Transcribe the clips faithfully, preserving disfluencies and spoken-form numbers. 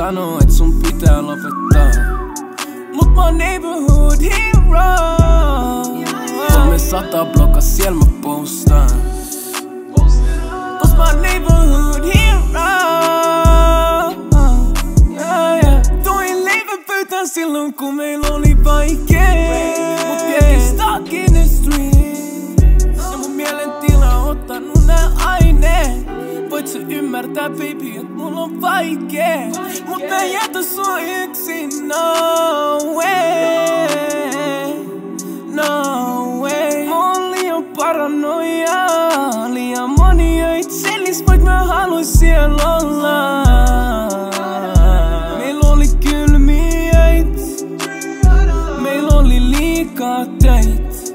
I know it's some people of it. Look, my neighborhood hero. From his other block, I see him posting. Cause my neighborhood hero. Yeah, yeah. Though in leven buiten zielen kom heel only bij je keer. Want jij is stuck in the street. Ze moet meer lentila hot dan una aine. Wat je u maar dat baby het moet nog bij je keer. Moet naar je toe zo ik zie, no way, no way. Only een paranoia, only een money uit Shelly spijt me hallucine lola. Mijn only kul me uit, mijn only lika tijd.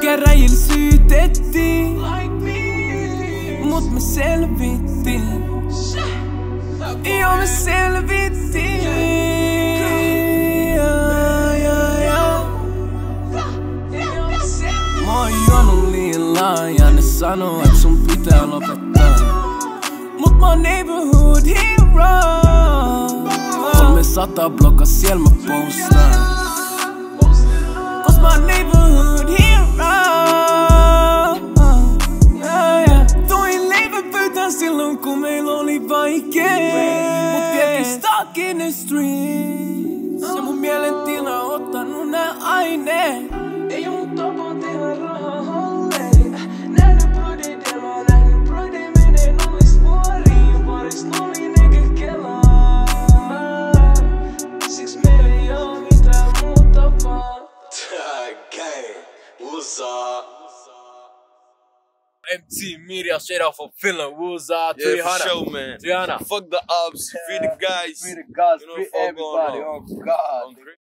Kera je ziet het die, moet mezelf weten. E eu me serviti. Moi on liila ja ne sanoo et sun pitää lopettaa. Mut mä oon neighborhood hero. Kolme sata blokka siel mä postaan. Kos mä oon neighborhood hero. Toin leivä pöytään silloin kun meil oli vaikee. Stuck in the streets. Se mun mielentila ottanut nää aineet. Ei oo mun topo tehdä rahaa holleen. Nähny broididella, nähny broidin menee nollis vuoriin. Varis nolin eikä kelaa. Siks meil ei oo mitään muuta vaan. Tää gang, Wooza. M T Media, straight out from Finland, Wooza, yeah, for sure, man. Triana. Fuck the ups, yeah. Free the guys, free the guys, you know, free everybody, on. Oh god.